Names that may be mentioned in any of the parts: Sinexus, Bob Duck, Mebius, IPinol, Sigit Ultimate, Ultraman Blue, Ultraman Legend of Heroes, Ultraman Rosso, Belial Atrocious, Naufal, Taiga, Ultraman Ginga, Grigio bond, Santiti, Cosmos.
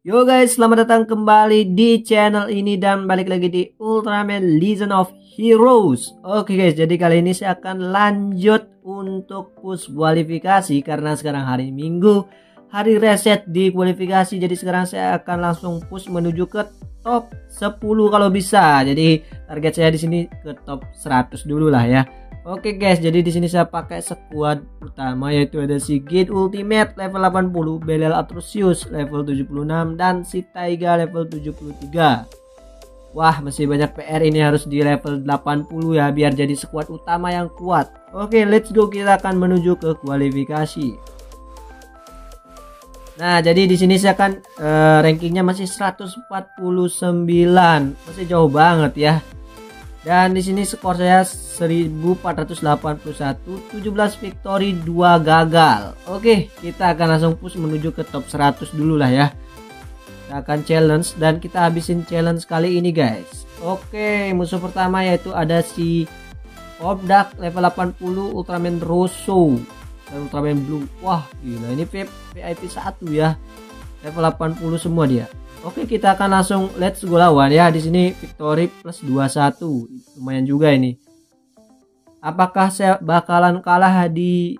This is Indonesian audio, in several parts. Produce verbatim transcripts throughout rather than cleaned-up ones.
Yo guys, selamat datang kembali di channel ini dan balik lagi di Ultraman Legend of Heroes. Oke guys, jadi kali ini saya akan lanjut untuk push kualifikasi karena sekarang hari Minggu, hari reset di kualifikasi. Jadi sekarang saya akan langsung push menuju ke top sepuluh kalau bisa. Jadi target saya di sini ke top seratus dulu lah ya. Oke guys, jadi di sini saya pakai squad utama yaitu ada Sigit Ultimate level delapan puluh, Belial Atrocious level tujuh puluh enam dan si Taiga level tujuh puluh tiga. Wah, masih banyak P R ini, harus di level delapan puluh ya biar jadi squad utama yang kuat. Oke, let's go, kita akan menuju ke kualifikasi. Nah, jadi di sini saya kan uh, rankingnya masih seratus empat puluh sembilan. Masih jauh banget ya. Dan di sini skor saya seribu empat ratus delapan puluh satu, tujuh belas victory, dua gagal. Oke, kita akan langsung push menuju ke top seratus dulu lah ya. Kita akan challenge dan kita habisin challenge kali ini guys. Oke, musuh pertama yaitu ada si Bob Duck level delapan puluh, Ultraman Rosso dan Ultraman Blue. Wah, gila ini V I P satu ya. Level delapan puluh semua dia. Oke, kita akan langsung let's go lawan ya. Di sini victory plus dua puluh satu, lumayan juga ini. Apakah saya bakalan kalah di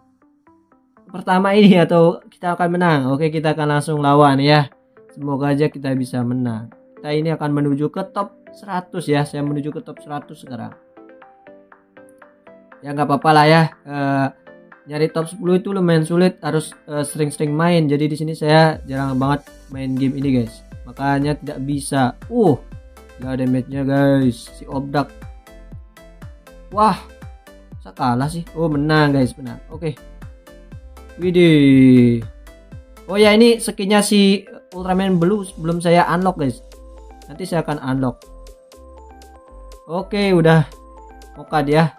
pertama ini atau kita akan menang? Oke, kita akan langsung lawan ya. Semoga aja kita bisa menang. Kita ini akan menuju ke top seratus ya. Saya menuju ke top seratus sekarang. Ya nggak apa-apa lah ya. E, nyari top sepuluh itu lumayan sulit. Harus sering-sering e, main. Jadi di sini saya jarang banget main game ini guys. Makanya tidak bisa. Uh, gak ada damage-nya guys. Si Obdak. Wah, saya kalah sih. Oh, menang guys, menang. Oke. Okay. Widih. Oh ya, ini skinnya si Ultraman Blue belum saya unlock guys. Nanti saya akan unlock. Oke, okay, udah. Oka dia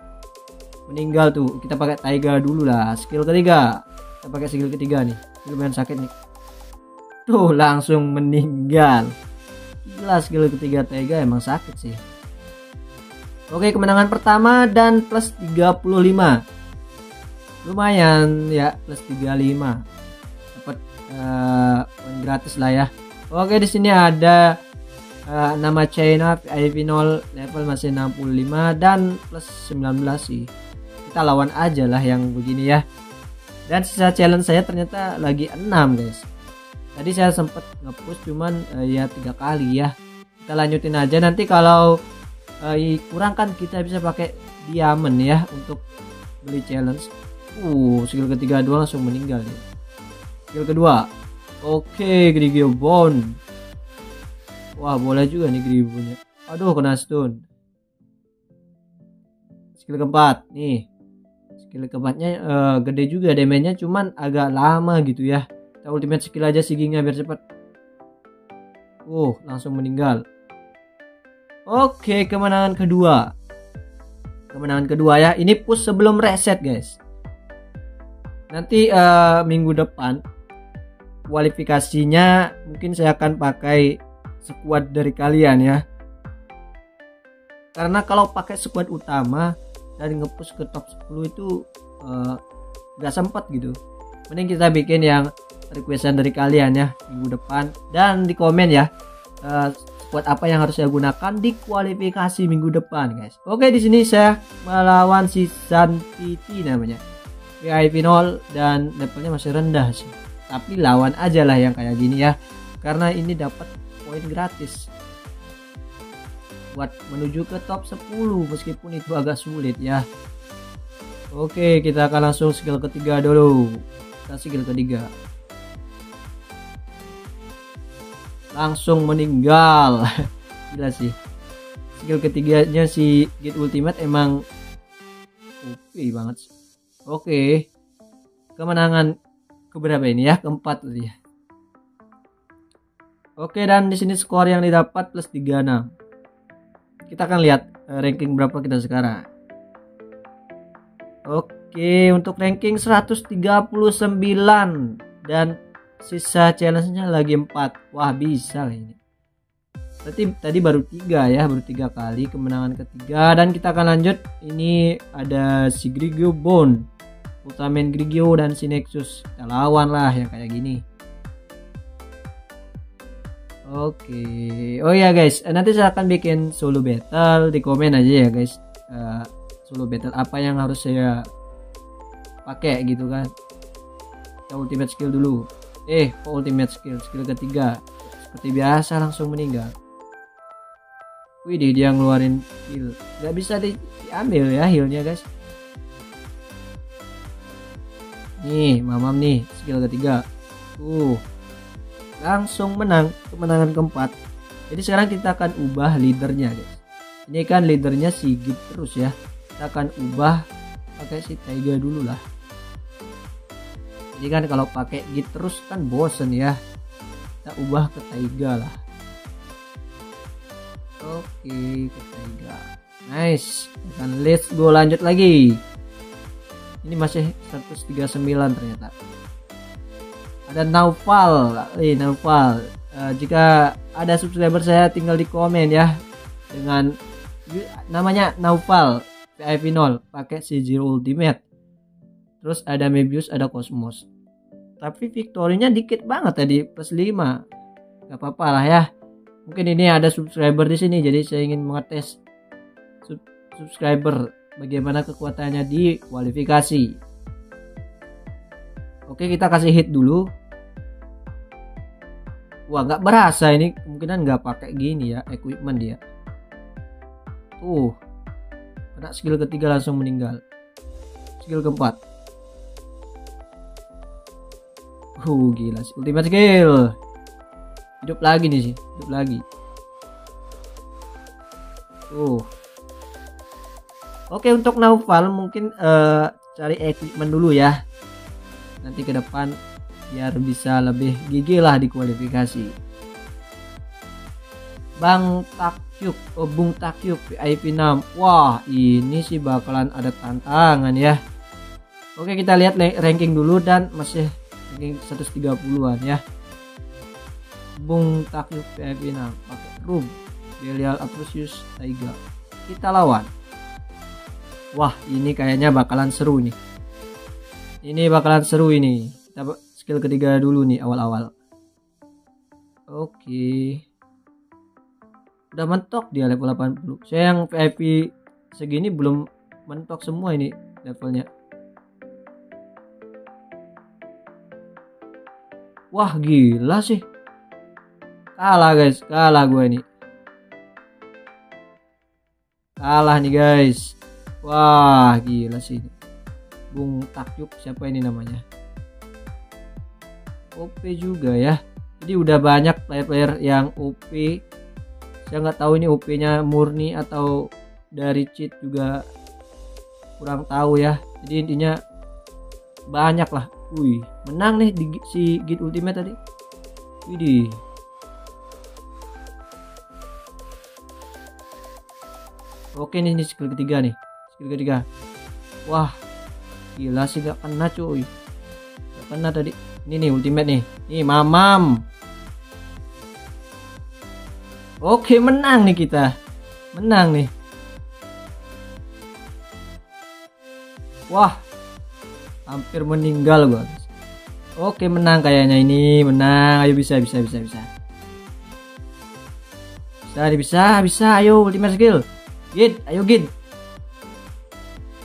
meninggal tuh. Kita pakai Taiga dulu lah. Skill ketiga. Kita pakai skill ketiga nih. Lumayan sakit nih. Tuh, langsung meninggal. Gila, skill ketiga Taiga emang sakit sih. Oke, kemenangan pertama dan plus tiga puluh lima. Lumayan ya, plus tiga puluh lima. Dapat uh, gratis lah ya. Oke, di sini ada uh, nama China IPinol level masih enam puluh lima dan plus sembilan belas sih. Kita lawan aja lah yang begini ya. Dan sisa challenge saya ternyata lagi enam guys. Tadi saya sempat nge-push cuman uh, ya tiga kali ya. Kita lanjutin aja, nanti kalau uh, kurang kan kita bisa pakai diamond ya untuk beli challenge. Uh, skill ketiga dua langsung meninggal nih. Skill kedua. Oke, Grigio bond. Wah, boleh juga nih Grigio-nya. Aduh, kena stun. Skill keempat nih. Skill keempatnya uh, gede juga damage-nya cuman agak lama gitu ya. Kita ultimate skill aja si Ginga biar cepat. Uh, langsung meninggal. Oke, kemenangan kedua. Kemenangan kedua ya. Ini push sebelum reset guys. Nanti uh, minggu depan kualifikasinya mungkin saya akan pakai squad dari kalian ya. Karena kalau pakai squad utama dan nge-push ke top sepuluh itu uh, gak sempat gitu. Mending kita bikin yang requestan dari kalian ya minggu depan, dan di komen ya uh, squad apa yang harus saya gunakan di kualifikasi minggu depan guys. Oke, di sini saya melawan si Santiti namanya, IPinol dan levelnya masih rendah sih, tapi lawan aja lah yang kayak gini ya karena ini dapat poin gratis buat menuju ke top sepuluh meskipun itu agak sulit ya. Oke, kita akan langsung skill ketiga dulu. Kita skill ketiga langsung meninggal. Gila sih, skill ketiganya si Sigit Ultimate emang O P banget sih. Oke, kemenangan keberapa ini ya, keempat tadi ya. Oke, dan di sini skor yang didapat plus tiga puluh enam. Kita akan lihat uh, ranking berapa kita sekarang. Oke, untuk ranking seratus tiga puluh sembilan dan sisa challenge-nya lagi empat. Wah, bisa ini. Berarti tadi baru tiga ya, baru tiga kali kemenangan ketiga, dan kita akan lanjut. Ini ada si Grigio bond, Ultraman Grigio dan Sinexus. Kita lawan lah yang kayak gini. Oke, oh ya guys, nanti saya akan bikin solo battle, di komen aja ya guys, uh, solo battle apa yang harus saya pakai gitu kan. Kita ultimate skill dulu. Eh, ultimate skill, skill ketiga. Seperti biasa langsung meninggal. Wih, dia ngeluarin heal, nggak bisa di diambil ya healnya guys. Nih, mamam nih, skill ketiga. Uh, langsung menang, kemenangan keempat. Jadi sekarang kita akan ubah leadernya guys. Ini kan leadernya Sigit terus ya. Kita akan ubah pakai si Taiga dulu lah. Jadi kan kalau pakai Git terus kan bosen ya. Kita ubah ke Taiga lah. Oke, ke Taiga. Nice. Dan let's go, lanjut lagi. Ini masih seratus tiga puluh sembilan ternyata. Ada Naufal. Eh, Naufal. Uh, jika ada subscriber saya tinggal di komen ya. Dengan namanya Naufal I Pinol pakai Sigit Ultimate. Terus ada Mebius, ada Cosmos. Tapi victorinya dikit banget tadi, plus lima. Gak apa-apa lah ya. Mungkin ini ada subscriber di sini, jadi saya ingin mengetes sub subscriber bagaimana kekuatannya di kualifikasi. Oke, kita kasih hit dulu. Wah, nggak berasa ini, kemungkinan nggak pakai gini ya equipment dia. Tuh, kena skill ketiga langsung meninggal. Skill keempat. Uh, gila sih, ultimate skill. Hidup lagi nih sih, hidup lagi. Uh. Oke, untuk Naufal mungkin uh, cari equipment dulu ya. Nanti ke depan biar bisa lebih gigih lah di kualifikasi. Bang Takyuk, oh, Bung Takyuk I P enam. Wah, ini sih bakalan ada tantangan ya. Oke, kita lihat ranking dulu dan masih seratus tiga puluhan ya. Bung Takyuk V I P enam pakai room Belial Atrocious Taiga. Kita lawan. Wah, ini kayaknya bakalan seru nih. Ini bakalan seru ini. Kita skill ketiga dulu nih awal-awal. Oke. Udah mentok dia level delapan puluh. Saya yang V I P segini belum mentok semua ini levelnya. Wah, gila sih. Kalah guys, kalah gue nih. Kalah nih guys. Wah, gila sih. Bung Takyuk, siapa ini namanya? O P juga ya. Jadi udah banyak player-player yang O P. Saya nggak tahu ini O P-nya murni atau dari cheat juga, kurang tahu ya. Jadi intinya banyak lah. Wih, menang nih di si Sigit Ultimate tadi. Widih. Oke nih, ini skill ketiga nih. Skill ketiga. Wah, gila sih gak kena cuy. Gak kena tadi. Ini nih Ultimate nih. Nih mamam. Oke, menang nih kita. Menang nih. Wah, hampir meninggal gua. Oke, menang kayaknya ini, menang. Ayo bisa bisa bisa bisa. Bisa bisa bisa. Ayo ultimate skill. Git, ayo git.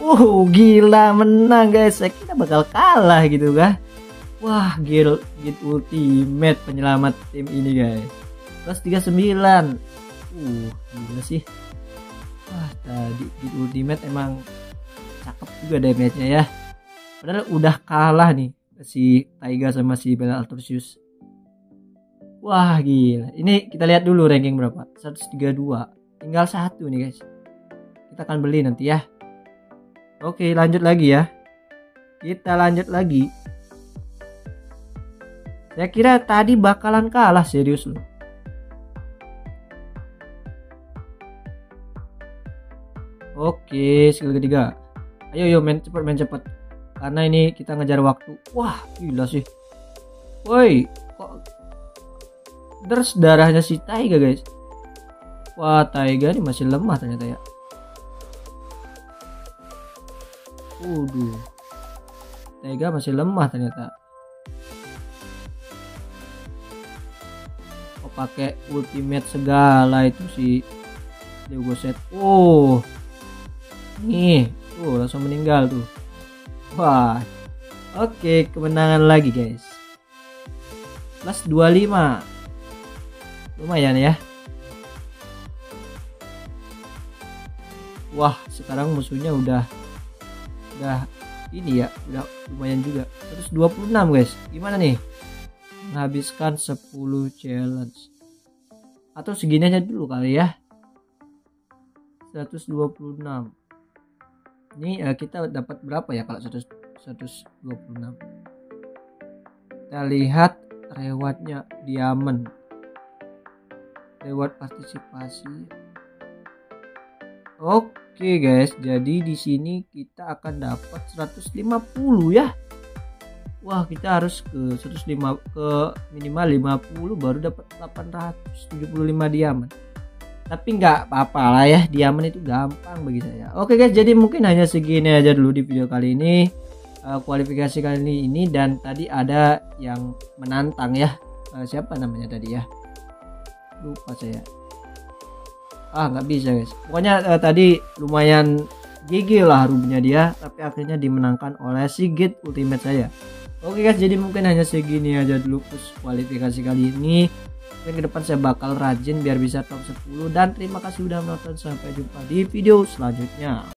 Uh, gila menang guys. Saya kira bakal kalah gitu kan. Wah, gil Git Ultimate penyelamat tim ini guys. Plus tiga puluh sembilan. Uh, gila sih. Wah, tadi Git Ultimate emang cakep juga damage-nya ya. Padahal udah kalah nih si Taiga sama si Belial Atrocious. Wah, gila. Ini kita lihat dulu ranking berapa. seratus tiga puluh dua. Tinggal satu nih guys. Kita akan beli nanti ya. Oke, lanjut lagi ya. Kita lanjut lagi. Saya kira tadi bakalan kalah, serius loh. Oke, skill ketiga. Ayo yo main cepat, main cepat. Karena ini kita ngejar waktu. Wah, gila sih. Woi, kok deres darahnya si Taiga guys. Wah, Taiga ini masih lemah ternyata ya. Waduh, Taiga masih lemah ternyata. Oke, pakai ultimate segala itu sih Deugoset. Oh nih tuh langsung meninggal tuh. Wah oke okay, kemenangan lagi guys, plus dua puluh lima lumayan ya. Wah sekarang musuhnya udah udah ini ya, udah lumayan juga seratus dua puluh enam guys. Gimana nih menghabiskan sepuluh challenge atau segini aja dulu kali ya. Seratus dua puluh enam ini uh, kita dapat berapa ya kalau seratus dua puluh enam. Kita lihat rewardnya, diamond, reward partisipasi. Oke guys, jadi di sini kita akan dapat seratus lima puluh ya. Wah kita harus ke seratus lima puluh, ke minimal lima puluh baru dapat delapan ratus tujuh puluh lima diamond. Tapi nggak apa-apa lah ya, diamond itu gampang bagi saya. Oke guys, jadi mungkin hanya segini aja dulu di video kali ini, uh, kualifikasi kali ini. Dan tadi ada yang menantang ya, uh, siapa namanya tadi ya, lupa saya. Ah nggak bisa guys, pokoknya uh, tadi lumayan gigi lah rubnya dia, tapi akhirnya dimenangkan oleh Sigit Ultimate saya. Oke guys, jadi mungkin hanya segini aja dulu push kualifikasi kali ini. Mungkin ke depan saya bakal rajin biar bisa top sepuluh. Dan terima kasih udah menonton, sampai jumpa di video selanjutnya.